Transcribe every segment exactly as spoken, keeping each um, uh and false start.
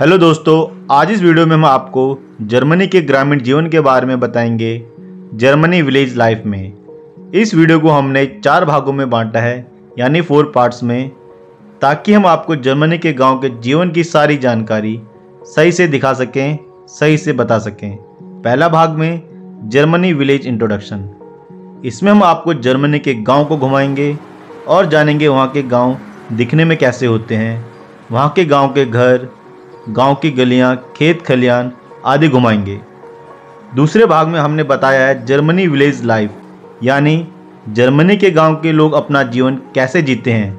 Hello दोस्तों, आज इस वीडियो में हम आपको जर्मनी के ग्रामीण जीवन के बारे में बताएंगे। जर्मनी विलेज लाइफ में इस वीडियो को हमने चार भागों में बांटा है, यानी फोर पार्ट्स में, ताकि हम आपको जर्मनी के गांव के जीवन की सारी जानकारी सही से दिखा सकें, सही से बता सकें। पहला भाग में जर्मनी विलेज इंट्रोडक्शन, इसमें हम आपको जर्मनी के गाँव को घुमाएँगे और जानेंगे वहाँ के गाँव दिखने में कैसे होते हैं, वहाँ के गाँव के घर, गांव की गलियां, खेत खलियान आदि घुमाएंगे। दूसरे भाग में हमने बताया है जर्मनी विलेज लाइफ, यानी जर्मनी के गांव के लोग अपना जीवन कैसे जीते हैं,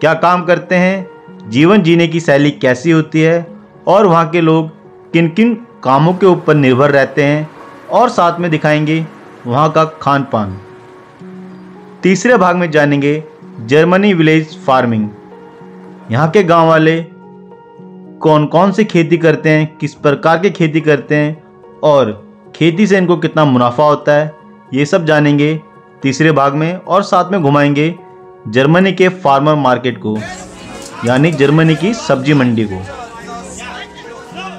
क्या काम करते हैं, जीवन जीने की शैली कैसी होती है और वहां के लोग किन किन कामों के ऊपर निर्भर रहते हैं, और साथ में दिखाएंगे वहां का खान पान। तीसरे भाग में जानेंगे जर्मनी विलेज फार्मिंग, यहाँ के गाँव वाले कौन कौन सी खेती करते हैं, किस प्रकार की खेती करते हैं और खेती से इनको कितना मुनाफा होता है, ये सब जानेंगे तीसरे भाग में। और साथ में घुमाएंगे जर्मनी के फार्मर मार्केट को, यानी जर्मनी की सब्जी मंडी को।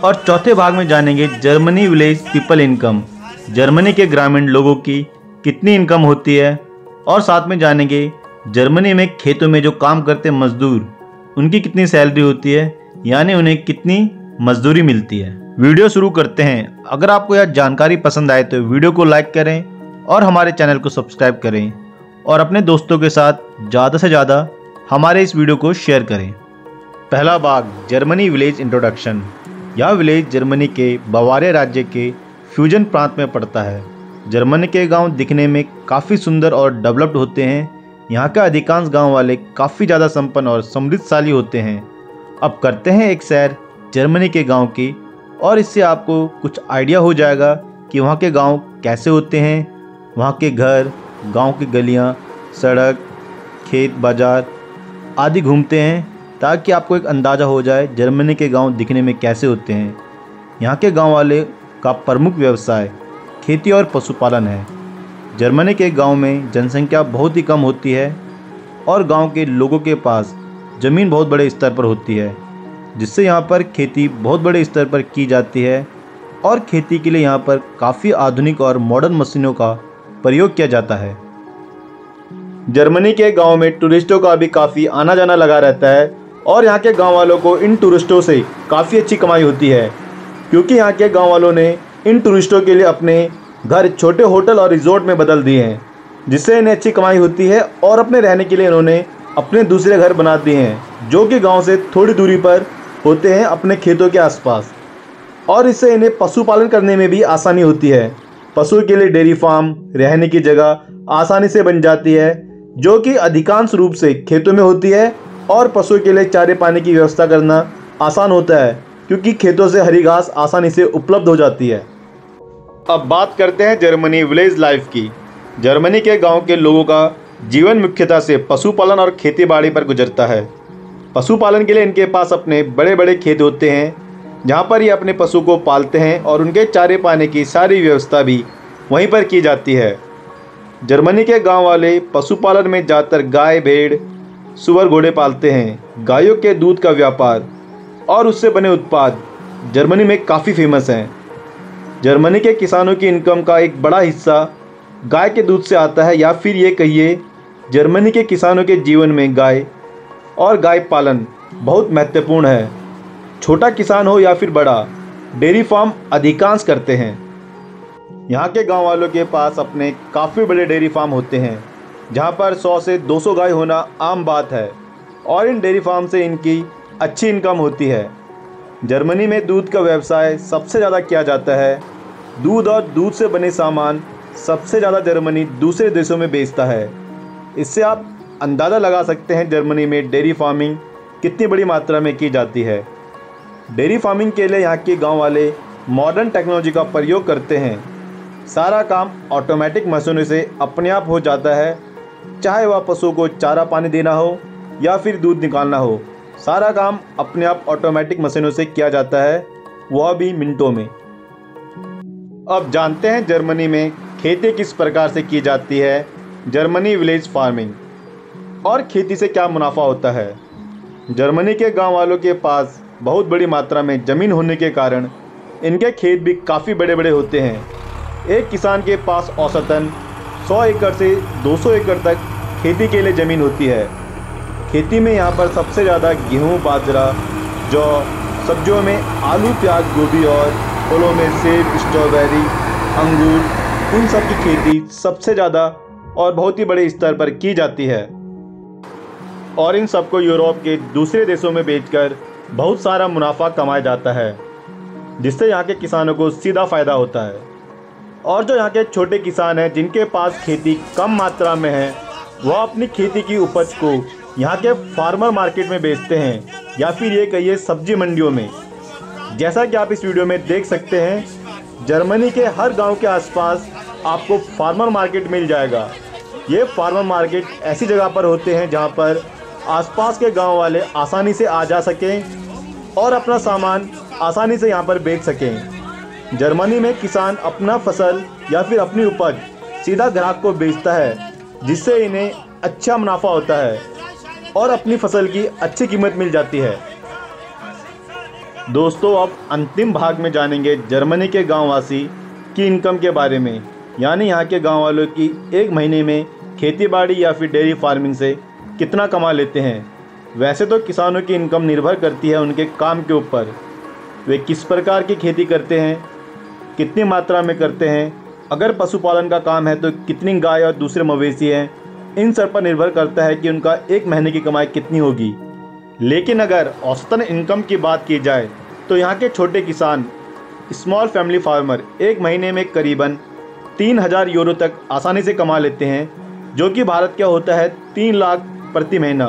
और चौथे भाग में जानेंगे Germany village people income, Germany के ग्रामीण लोगों की कितनी इनकम होती है। और साथ में जानेंगे जर्मनी में खेतों में जो काम करते मजदूर, उनकी कितनी सैलरी होती है, यानी उन्हें कितनी मजदूरी मिलती है। वीडियो शुरू करते हैं। अगर आपको यह जानकारी पसंद आए तो वीडियो को लाइक करें और हमारे चैनल को सब्सक्राइब करें और अपने दोस्तों के साथ ज़्यादा से ज़्यादा हमारे इस वीडियो को शेयर करें। पहला भाग जर्मनी विलेज इंट्रोडक्शन। यह विलेज जर्मनी के बवारिया राज्य के फ्यूजन प्रांत में पड़ता है। जर्मनी के गाँव दिखने में काफ़ी सुंदर और डेवलप्ड होते हैं। यहाँ के अधिकांश गाँव वाले काफ़ी ज़्यादा संपन्न और समृद्धशाली होते हैं। अब करते हैं एक सैर जर्मनी के गांव की, और इससे आपको कुछ आइडिया हो जाएगा कि वहां के गांव कैसे होते हैं, वहां के घर, गांव की गलियां, सड़क, खेत, बाजार आदि घूमते हैं, ताकि आपको एक अंदाज़ा हो जाए जर्मनी के गांव दिखने में कैसे होते हैं। यहां के गांव वाले का प्रमुख व्यवसाय खेती और पशुपालन है। जर्मनी के गाँव में जनसंख्या बहुत ही कम होती है और गाँव के लोगों के पास ज़मीन बहुत बड़े स्तर पर होती है, जिससे यहाँ पर खेती बहुत बड़े स्तर पर की जाती है। और खेती के लिए यहाँ पर काफ़ी आधुनिक और मॉडर्न मशीनों का प्रयोग किया जाता है। जर्मनी के गांव में टूरिस्टों का भी काफ़ी आना जाना लगा रहता है और यहाँ के गांव वालों को इन टूरिस्टों से काफ़ी अच्छी कमाई होती है, क्योंकि यहाँ के गाँव वालों ने इन टूरिस्टों के लिए अपने घर छोटे होटल और रिजॉर्ट में बदल दिए हैं, जिससे इन्हें अच्छी कमाई होती है। और अपने रहने के लिए इन्होंने अपने दूसरे घर बना दिए हैं, जो कि गांव से थोड़ी दूरी पर होते हैं, अपने खेतों के आसपास। और इससे इन्हें पशुपालन करने में भी आसानी होती है। पशु के लिए डेयरी फार्म, रहने की जगह आसानी से बन जाती है, जो कि अधिकांश रूप से खेतों में होती है। और पशु के लिए चारे पानी की व्यवस्था करना आसान होता है, क्योंकि खेतों से हरी घास आसानी से उपलब्ध हो जाती है। अब बात करते हैं जर्मनी विलेज लाइफ की। जर्मनी के गाँव के लोगों का जीवन मुख्यतः से पशुपालन और खेतीबाड़ी पर गुजरता है। पशुपालन के लिए इनके पास अपने बड़े बड़े खेत होते हैं, जहाँ पर ये अपने पशु को पालते हैं और उनके चारे पाने की सारी व्यवस्था भी वहीं पर की जाती है। जर्मनी के गांव वाले पशुपालन में ज़्यादातर गाय, भेड़, सुअर, घोड़े पालते हैं। गायों के दूध का व्यापार और उससे बने उत्पाद जर्मनी में काफ़ी फेमस हैं। जर्मनी के किसानों की इनकम का एक बड़ा हिस्सा गाय के दूध से आता है, या फिर ये कहिए जर्मनी के किसानों के जीवन में गाय और गाय पालन बहुत महत्वपूर्ण है। छोटा किसान हो या फिर बड़ा, डेयरी फार्म अधिकांश करते हैं। यहाँ के गांव वालों के पास अपने काफ़ी बड़े डेयरी फार्म होते हैं, जहाँ पर सौ से दो सौ गाय होना आम बात है, और इन डेयरी फार्म से इनकी अच्छी इनकम होती है। जर्मनी में दूध का व्यवसाय सबसे ज़्यादा किया जाता है। दूध और दूध से बने सामान सबसे ज़्यादा जर्मनी दूसरे देशों में बेचता है। इससे आप अंदाज़ा लगा सकते हैं जर्मनी में डेयरी फार्मिंग कितनी बड़ी मात्रा में की जाती है। डेयरी फार्मिंग के लिए यहाँ के गांव वाले मॉडर्न टेक्नोलॉजी का प्रयोग करते हैं। सारा काम ऑटोमेटिक मशीनों से अपने आप हो जाता है, चाहे वह पशु को चारा पानी देना हो या फिर दूध निकालना हो, सारा काम अपने आप ऑटोमेटिक मशीनों से किया जाता है, वह भी मिनटों में। अब जानते हैं जर्मनी में खेती किस प्रकार से की जाती है, जर्मनी विलेज फार्मिंग, और खेती से क्या मुनाफा होता है। जर्मनी के गांव वालों के पास बहुत बड़ी मात्रा में ज़मीन होने के कारण इनके खेत भी काफ़ी बड़े बड़े होते हैं। एक किसान के पास औसतन सौ एकड़ से दो सौ एकड़ तक खेती के लिए ज़मीन होती है। खेती में यहाँ पर सबसे ज़्यादा गेहूँ, बाजरा, जौ, सब्जियों में आलू, प्याज, गोभी और फलों में सेब, स्ट्रॉबेरी, अंगूर, इन सब की खेती सबसे ज़्यादा और बहुत ही बड़े स्तर पर की जाती है और इन सबको यूरोप के दूसरे देशों में बेचकर बहुत सारा मुनाफा कमाया जाता है, जिससे यहाँ के किसानों को सीधा फ़ायदा होता है। और जो यहाँ के छोटे किसान हैं जिनके पास खेती कम मात्रा में है, वह अपनी खेती की उपज को यहाँ के फार्मर मार्केट में बेचते हैं या फिर ये कहिए सब्जी मंडियों में। जैसा कि आप इस वीडियो में देख सकते हैं, जर्मनी के हर गाँव के आसपास आपको फार्मर मार्केट मिल जाएगा। ये फार्मर मार्केट ऐसी जगह पर होते हैं जहाँ पर आसपास के गांव वाले आसानी से आ जा सकें और अपना सामान आसानी से यहाँ पर बेच सकें। जर्मनी में किसान अपना फसल या फिर अपनी उपज सीधा ग्राहक को बेचता है, जिससे इन्हें अच्छा मुनाफा होता है और अपनी फसल की अच्छी कीमत मिल जाती है। दोस्तों, अब अंतिम भाग में जानेंगे जर्मनी के गाँववासी की इनकम के बारे में, यानी यहाँ के गाँव वालों की एक महीने में खेतीबाड़ी या फिर डेयरी फार्मिंग से कितना कमा लेते हैं। वैसे तो किसानों की इनकम निर्भर करती है उनके काम के ऊपर, वे किस प्रकार की खेती करते हैं, कितनी मात्रा में करते हैं। अगर पशुपालन का काम है तो कितनी गाय और दूसरे मवेशी हैं, इन सब पर निर्भर करता है कि उनका एक महीने की कमाई कितनी होगी। लेकिन अगर औसतन इनकम की बात की जाए तो यहाँ के छोटे किसान, स्मॉल फैमिली फार्मर, एक महीने में करीबन तीन हज़ार यूरो तक आसानी से कमा लेते हैं, जो कि भारत का होता है तीन लाख प्रति महीना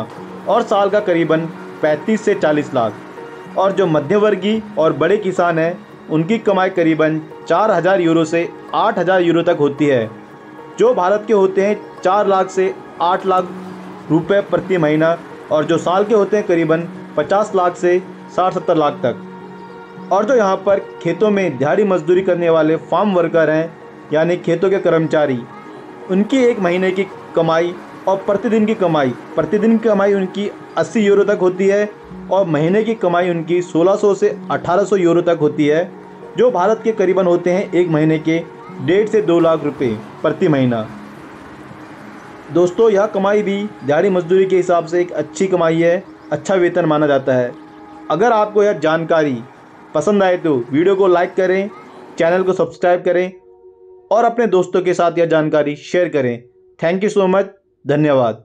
और साल का करीबन पैंतीस से चालीस लाख। और जो मध्यवर्गीय और बड़े किसान हैं, उनकी कमाई करीबन चार हज़ार यूरो से आठ हज़ार यूरो तक होती है, जो भारत के होते हैं चार लाख से आठ लाख रुपए प्रति महीना और जो साल के होते हैं करीबन पचास लाख से साठ सत्तर लाख तक। और जो यहाँ पर खेतों में दिहाड़ी मजदूरी करने वाले फार्म वर्कर हैं, यानी खेतों के कर्मचारी, उनकी एक महीने की कमाई और प्रतिदिन की कमाई प्रतिदिन की कमाई उनकी अस्सी यूरो तक होती है और महीने की कमाई उनकी सोलह सौ से अठारह सौ यूरो तक होती है, जो भारत के करीबन होते हैं एक महीने के डेढ़ से दो लाख रुपए प्रति महीना। दोस्तों, यह कमाई भी दिहाड़ी मजदूरी के हिसाब से एक अच्छी कमाई है, अच्छा वेतन माना जाता है। अगर आपको यह जानकारी पसंद आए तो वीडियो को लाइक करें, चैनल को सब्सक्राइब करें और अपने दोस्तों के साथ यह जानकारी शेयर करें। थैंक यू सो मच, धन्यवाद।